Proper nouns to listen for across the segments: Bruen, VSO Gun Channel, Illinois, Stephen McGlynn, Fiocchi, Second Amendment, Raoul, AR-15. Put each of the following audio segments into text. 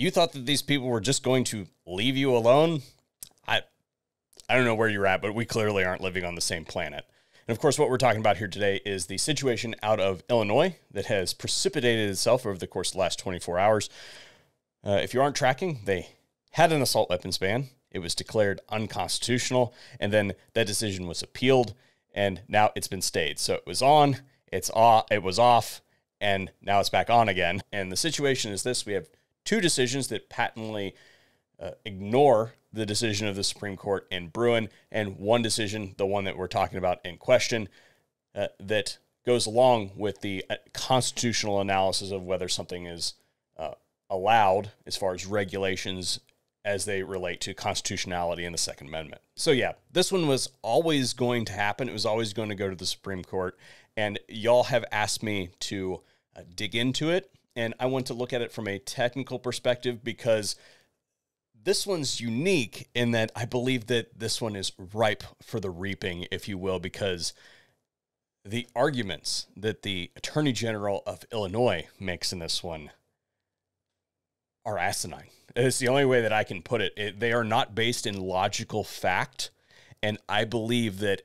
You thought that these people were just going to leave you alone? I don't know where you're at, but we clearly aren't living on the same planet. And of course, what we're talking about here today is the situation out of Illinois that has precipitated itself over the course of the last 24 hours. If you aren't tracking, they had an assault weapons ban. It was declared unconstitutional, and then that decision was appealed, and now it's been stayed. So it was on, it was off, and now it's back on again. And the situation is this: we have two decisions that patently ignore the decision of the Supreme Court in Bruen, and one decision, the one that we're talking about in question, that goes along with the constitutional analysis of whether something is allowed as far as regulations as they relate to constitutionality in the Second Amendment. So yeah, this one was always going to happen. It was always going to go to the Supreme Court, and y'all have asked me to dig into it, and I want to look at it from a technical perspective because this one's unique in that I believe that this one is ripe for the reaping, if you will, because the arguments that the Attorney General of Illinois makes in this one are asinine. It's the only way that I can put it. They are not based in logical fact, and I believe that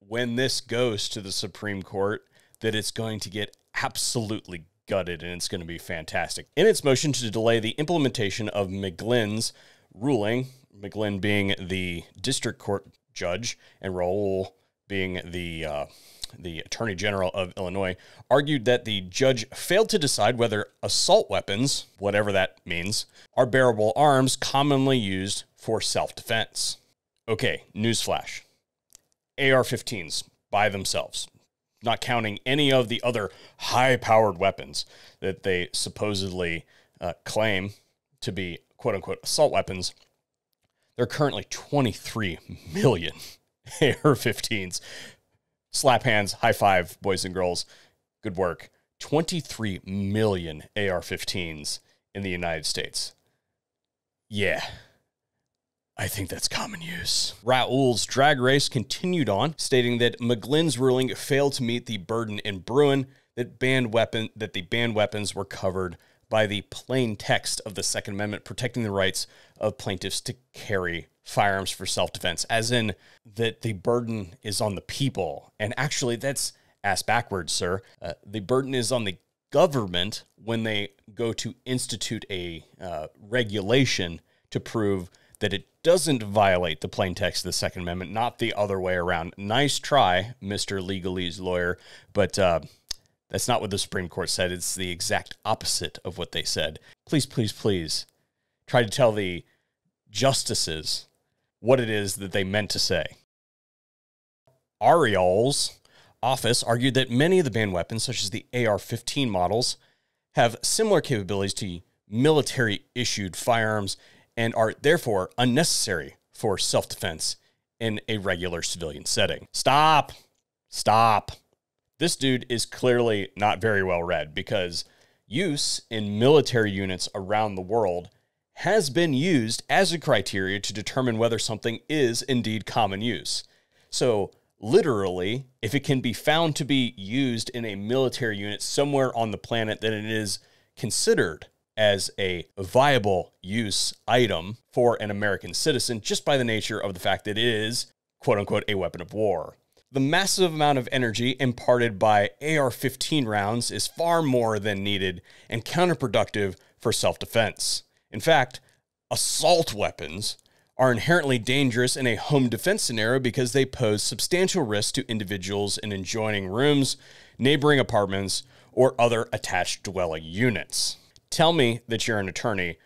when this goes to the Supreme Court, that it's going to get absolutely gutted, and it's going to be fantastic. In its motion to delay the implementation of McGlynn's ruling, McGlynn being the district court judge and Raoul being the Attorney General of Illinois, argued that the judge failed to decide whether assault weapons, whatever that means, are bearable arms commonly used for self-defense. Okay, newsflash. AR-15s by themselves, not counting any of the other high-powered weapons that they supposedly claim to be quote-unquote assault weapons, there are currently 23 million AR-15s. Slap hands, high five, boys and girls. Good work. 23 million AR-15s in the United States. Yeah, I think that's common use. Raoul's drag race continued on, stating that McGlynn's ruling failed to meet the burden in Bruen that the banned weapons were covered by the plain text of the Second Amendment protecting the rights of plaintiffs to carry firearms for self-defense, as in that the burden is on the people. And actually, that's ass backwards, sir. The burden is on the government when they go to institute a regulation to prove that it doesn't violate the plain text of the Second Amendment, not the other way around. Nice try, Mr. Legalese lawyer, but that's not what the Supreme Court said. It's the exact opposite of what they said. Please, please, please try to tell the justices what it is that they meant to say. Ariol's office argued that many of the banned weapons, such as the AR-15 models, have similar capabilities to military-issued firearms and are therefore unnecessary for self-defense in a regular civilian setting. Stop! Stop! This dude is clearly not very well read, because use in military units around the world has been used as a criteria to determine whether something is indeed common use. So literally, if it can be found to be used in a military unit somewhere on the planet, then it is considered as a viable use item for an American citizen just by the nature of the fact that it is, quote unquote, a weapon of war. The massive amount of energy imparted by AR-15 rounds is far more than needed and counterproductive for self-defense. In fact, assault weapons are inherently dangerous in a home defense scenario because they pose substantial risk to individuals in adjoining rooms, neighboring apartments, or other attached dwelling units. Tell me that you're an attorney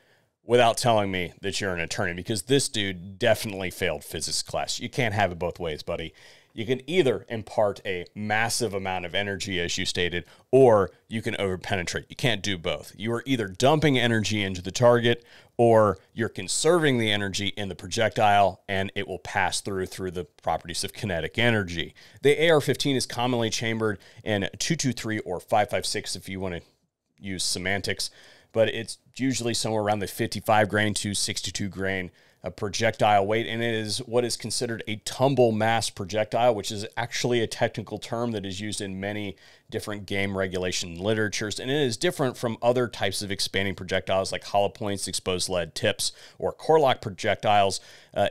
without telling me that you're an attorney, because this dude definitely failed physics class. You can't have it both ways, buddy. You can either impart a massive amount of energy, as you stated, or you can overpenetrate. You can't do both. You are either dumping energy into the target, or you're conserving the energy in the projectile, and it will pass through the properties of kinetic energy. The AR-15 is commonly chambered in 223 or 556, if you want to use semantics, but it's usually somewhere around the 55 grain to 62 grain projectile weight, and it is what is considered a tumble mass projectile, which is actually a technical term that is used in many different game regulation literatures, and it is different from other types of expanding projectiles like hollow points, exposed lead tips, or core lock projectiles,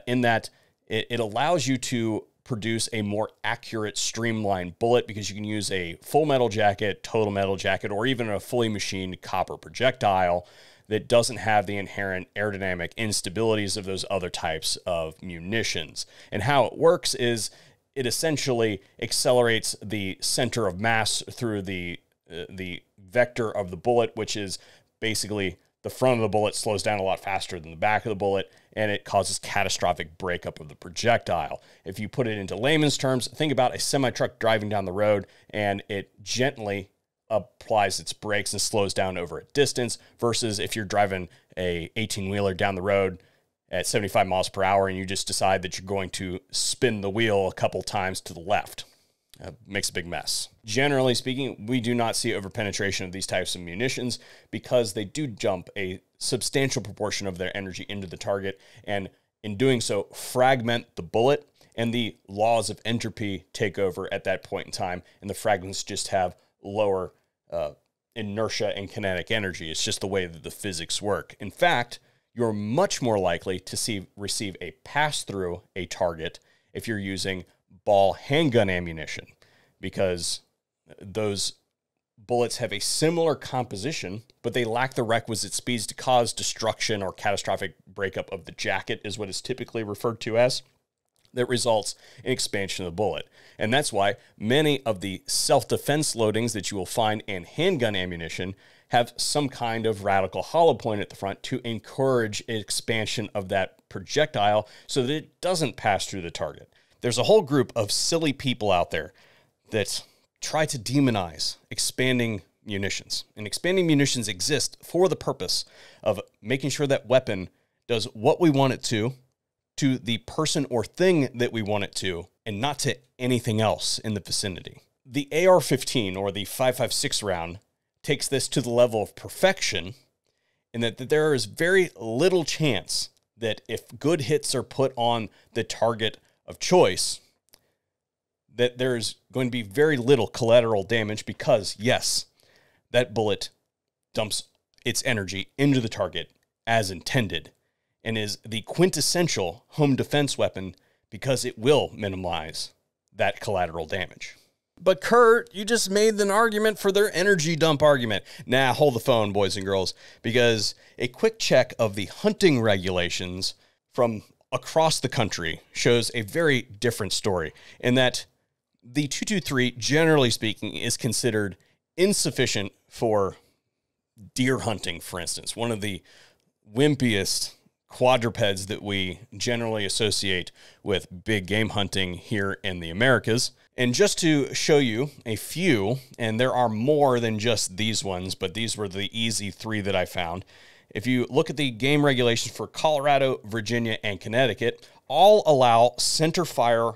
in that it allows you to produce a more accurate streamlined bullet, because you can use a full metal jacket, total metal jacket, or even a fully machined copper projectile that doesn't have the inherent aerodynamic instabilities of those other types of munitions. And how it works is it essentially accelerates the center of mass through the vector of the bullet, which is basically the front of the bullet slows down a lot faster than the back of the bullet, and it causes catastrophic breakup of the projectile. If you put it into layman's terms, think about a semi-truck driving down the road, and it gently applies its brakes and slows down over a distance, versus if you're driving a 18-wheeler down the road at 75 miles per hour and you just decide that you're going to spin the wheel a couple times to the left. Makes a big mess. Generally speaking, we do not see overpenetration of these types of munitions because they do dump a substantial proportion of their energy into the target, and in doing so, fragment the bullet, and the laws of entropy take over at that point in time, and the fragments just have lower inertia and kinetic energy. It's just the way that the physics work. In fact, you're much more likely to receive a pass-through a target if you're using ball handgun ammunition, because those bullets have a similar composition, but they lack the requisite speeds to cause destruction or catastrophic breakup of the jacket, is what is typically referred to as, that results in expansion of the bullet. And that's why many of the self-defense loadings that you will find in handgun ammunition have some kind of radical hollow point at the front to encourage expansion of that projectile so that it doesn't pass through the target. There's a whole group of silly people out there that try to demonize expanding munitions. And expanding munitions exist for the purpose of making sure that weapon does what we want it to the person or thing that we want it to, and not to anything else in the vicinity. The AR-15, or the 5.56 round, takes this to the level of perfection, in that there is very little chance that if good hits are put on the target of choice, that there's going to be very little collateral damage, because yes, that bullet dumps its energy into the target as intended, and is the quintessential home defense weapon because it will minimize that collateral damage. But Kurt, you just made an argument for their energy dump argument. Nah, hold the phone, boys and girls, because a quick check of the hunting regulations from across the country shows a very different story, in that the 223, generally speaking, is considered insufficient for deer hunting, for instance, one of the wimpiest quadrupeds that we generally associate with big game hunting here in the Americas. And just to show you a few, and there are more than just these ones, but these were the easy three that I found. If you look at the game regulations for Colorado, Virginia, and Connecticut, all allow center fire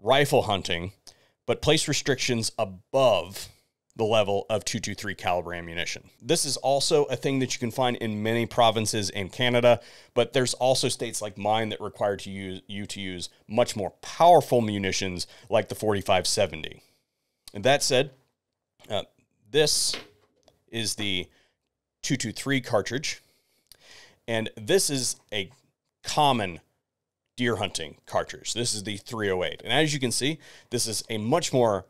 rifle hunting, but place restrictions above the level of .223 caliber ammunition. This is also a thing that you can find in many provinces in Canada, but there's also states like mine that require you to use much more powerful munitions like the 4570. And that said, this is the .223 cartridge, and this is a common deer hunting cartridge. This is the .308, and as you can see, this is a much more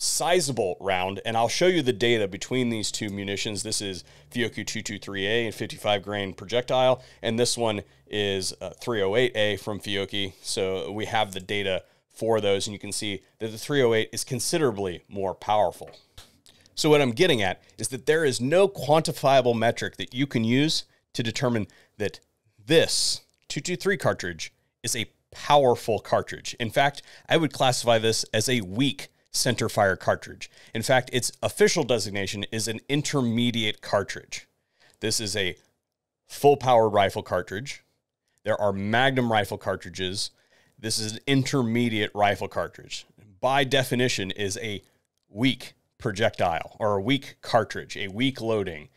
sizable round, and I'll show you the data between these two munitions. This is Fiocchi 223A and 55 grain projectile, and this one is 308A from Fiocchi. So we have the data for those, and you can see that the 308 is considerably more powerful. So what I'm getting at is that there is no quantifiable metric that you can use to determine that this 223 cartridge is a powerful cartridge. In fact, I would classify this as a weak center fire cartridge. In fact, its official designation is an intermediate cartridge. This is a full power rifle cartridge. There are magnum rifle cartridges. This is an intermediate rifle cartridge. By definition, is a weak projectile, or a weak cartridge, a weak loading.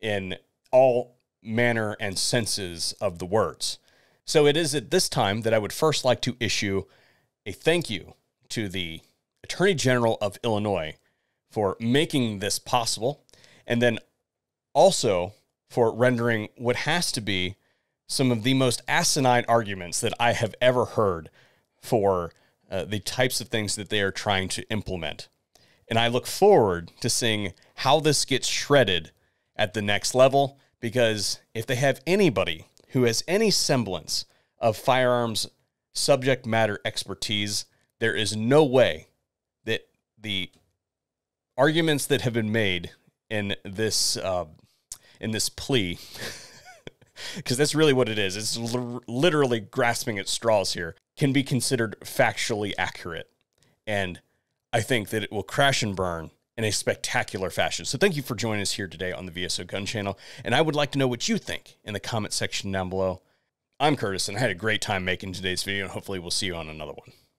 in all manner and senses of the words. So it is at this time that I would first like to issue a thank you to the Attorney General of Illinois for making this possible, and then also for rendering what has to be some of the most asinine arguments that I have ever heard for the types of things that they are trying to implement. And I look forward to seeing how this gets shredded at the next level, because if they have anybody who has any semblance of firearms subject matter expertise, there is no way that the arguments that have been made in this plea, because that's really what it is. It's literally grasping at straws here, can be considered factually accurate. And I think that it will crash and burn in a spectacular fashion. So thank you for joining us here today on the VSO Gun Channel. And I would like to know what you think in the comment section down below. I'm Curtis, and I had a great time making today's video, and hopefully we'll see you on another one.